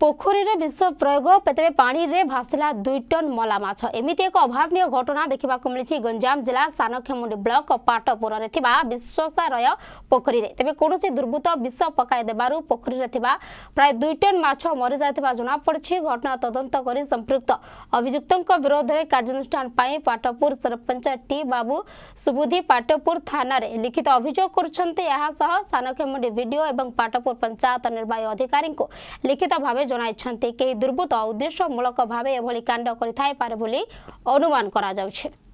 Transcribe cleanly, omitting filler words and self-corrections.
पोखरी रे विष प्रयोग पेतरे पानी रे भासिला 2 टन मला माछ एमिति एक अभावनीय घटना देखा मिली गंजाम जिला सानखेमुंडी ब्लॉक पाटपुर रे थिबा विश्वसारय पोखरी रे तेबे कोनोसी दुर्बृत्त विष पकाई देबारु पोखरी रे थिबा प्राय 2 टन माछ मरि जायतिबा जना पड़छि। घटना तदंत करी संपृक्त अभियुक्तक विरोध रे कार्यानुष्ठान पई पाटपुर सरपंच टी बाबू सुबुधि पाटपुर थाना रे लिखित अभियोग करछन्ते। यहा सह सानखेमुंडी वीडियो एवं पाटपुर पंचायत निर्वाही अधिकारी को लिखित भाव जणाइछन्ते के दुर्बृत्त उद्देश्यमूलक भाव एभली कांड करिथाय पारे बोली अनुमान करा जाउछे।